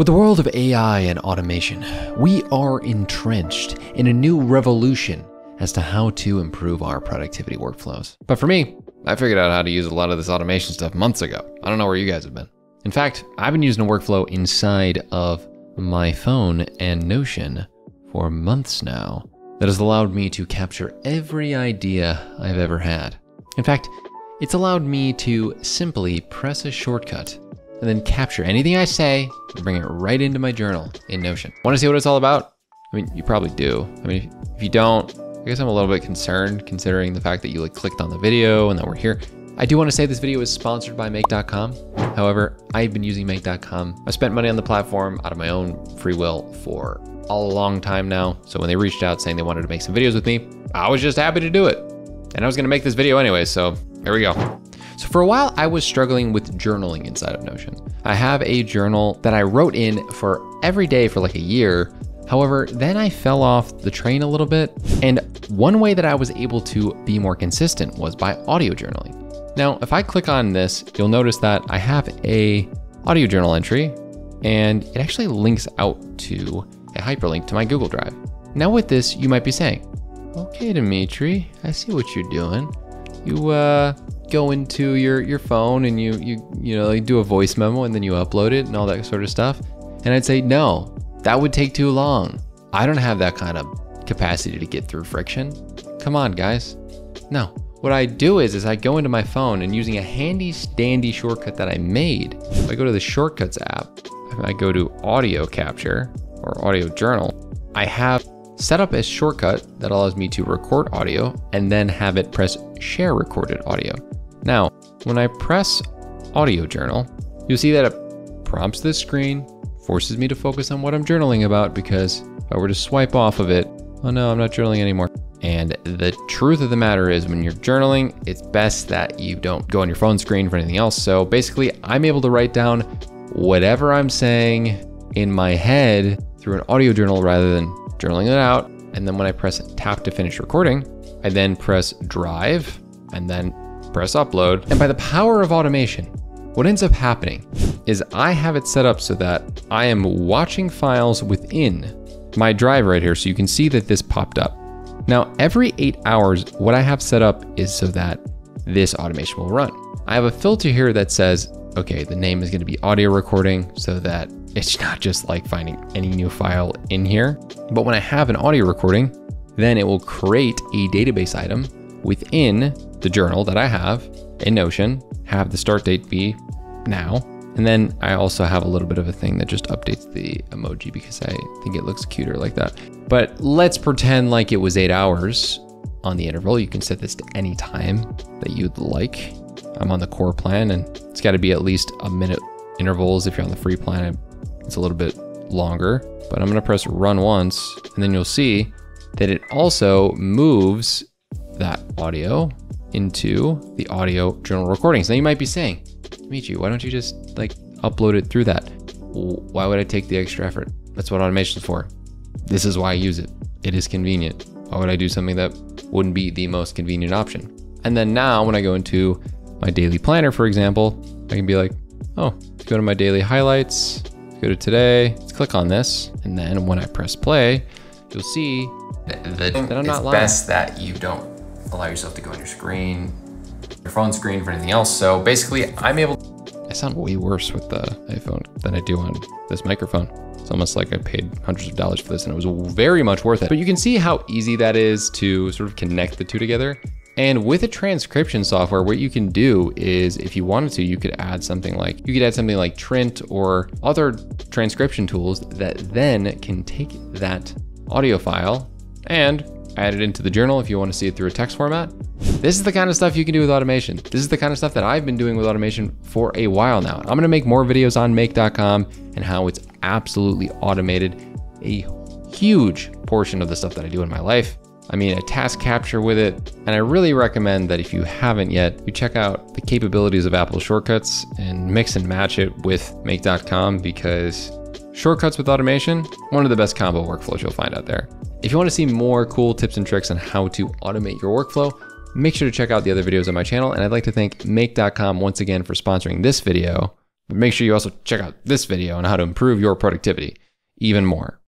With the world of AI and automation, we are entrenched in a new revolution as to how to improve our productivity workflows. But for me, I figured out how to use a lot of this automation stuff months ago. I don't know where you guys have been. In fact, I've been using a workflow inside of my phone and Notion for months now that has allowed me to capture every idea I've ever had. In fact, it's allowed me to simply press a shortcut and then capture anything I say and bring it right into my journal in Notion. Want to see what it's all about? I mean, you probably do. I mean, if you don't, I guess I'm a little bit concerned considering the fact that you like clicked on the video and that we're here. I do want to say this video is sponsored by Make.com. However, I've been using Make.com. I spent money on the platform out of my own free will for a long time now. So when they reached out saying they wanted to make some videos with me, I was just happy to do it. And I was going to make this video anyway, so here we go. So for a while, I was struggling with journaling inside of Notion. I have a journal that I wrote in for every day for like a year. However, then I fell off the train a little bit. And one way that I was able to be more consistent was by audio journaling. Now, if I click on this, you'll notice that I have a audio journal entry and it actually links out to a hyperlink to my Google Drive. Now with this, you might be saying, okay, Dimitri, I see what you're doing. You go into your phone and you do a voice memo and then you upload it and all that sort of stuff. And I'd say, no, that would take too long. I don't have that kind of capacity to get through friction. Come on, guys. No. What I do is I go into my phone and using a handy dandy shortcut that I made, if I go to the shortcuts app, if I go to audio capture or audio journal, I have set up a shortcut that allows me to record audio and then have it press share recorded audio. Now, when I press audio journal, you'll see that it prompts this screen, forces me to focus on what I'm journaling about because if I were to swipe off of it, oh no, I'm not journaling anymore. And the truth of the matter is when you're journaling, it's best that you don't go on your phone screen for anything else. So basically I'm able to write down whatever I'm saying in my head through an audio journal rather than journaling it out. And then when I press tap to finish recording, I then press drive and then press upload. And by the power of automation, what ends up happening is I have it set up so that I am watching files within my drive right here. So you can see that this popped up. Now, every 8 hours, what I have set up is so that this automation will run. I have a filter here that says, okay, the name is going to be audio recording so that it's not just like finding any new file in here. But when I have an audio recording, then it will create a database item within the journal that I have in Notion, have the start date be now. And then I also have a little bit of a thing that just updates the emoji because I think it looks cuter like that. But let's pretend like it was 8 hours on the interval. You can set this to any time that you'd like. I'm on the core plan and it's got to be at least a minute intervals. If you're on the free plan, it's a little bit longer, but I'm going to press run once and then you'll see that it also moves that audio into the audio journal recordings. Now you might be saying, Dimitri, why don't you just like upload it through that? Why would I take the extra effort? That's what automation is for. This is why I use it. It is convenient. Why would I do something that wouldn't be the most convenient option? And then now when I go into my daily planner, for example, I can be like, oh, let's go to my daily highlights, let's go to today, let's click on this. And then when I press play, you'll see that I'm not lying. It's best that you don't allow yourself to go on your screen, your phone screen for anything else. So basically I'm able to, I sound way worse with the iPhone than I do on this microphone. It's almost like I paid hundreds of dollars for this and it was very much worth it. But you can see how easy that is to sort of connect the two together. And with a transcription software, what you can do is if you wanted to, you could add something like Trint or other transcription tools that then can take that audio file and add it into the journal if you want to see it through a text format. This is the kind of stuff you can do with automation. This is the kind of stuff that I've been doing with automation for a while now. I'm going to make more videos on Make.com and how it's absolutely automated a huge portion of the stuff that I do in my life. I mean, a task capture with it. And I really recommend that if you haven't yet, you check out the capabilities of Apple shortcuts and mix and match it with Make.com because shortcuts with automation, one of the best combo workflows you'll find out there. If you want to see more cool tips and tricks on how to automate your workflow, make sure to check out the other videos on my channel. And I'd like to thank Make.com once again for sponsoring this video. But make sure you also check out this video on how to improve your productivity even more.